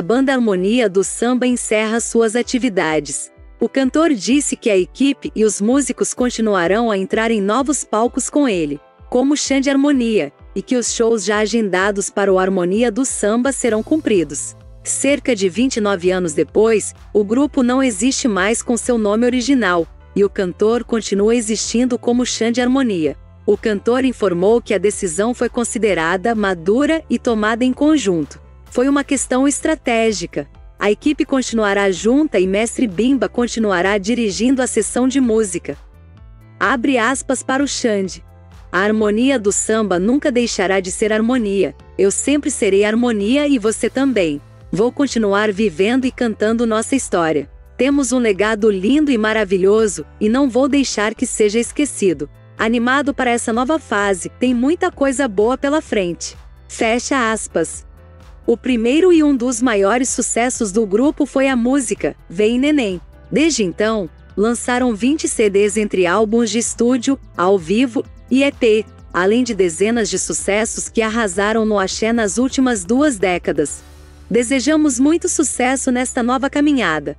a banda Harmonia do Samba encerra suas atividades. O cantor disse que a equipe e os músicos continuarão a entrar em novos palcos com ele, como Xanddy Harmonia, e que os shows já agendados para o Harmonia do Samba serão cumpridos. Cerca de 29 anos depois, o grupo não existe mais com seu nome original, e o cantor continua existindo como Xanddy Harmonia. O cantor informou que a decisão foi considerada madura e tomada em conjunto. Foi uma questão estratégica. A equipe continuará junta e Mestre Bimba continuará dirigindo a sessão de música. Abre aspas para o Xanddy. A harmonia do samba nunca deixará de ser harmonia. Eu sempre serei harmonia e você também. Vou continuar vivendo e cantando nossa história. Temos um legado lindo e maravilhoso, e não vou deixar que seja esquecido. Animado para essa nova fase, tem muita coisa boa pela frente. Fecha aspas. O primeiro e um dos maiores sucessos do grupo foi a música Vem Neném. Desde então, lançaram 20 CDs entre álbuns de estúdio, ao vivo e EP, além de dezenas de sucessos que arrasaram no axé nas últimas 2 décadas. Desejamos muito sucesso nesta nova caminhada.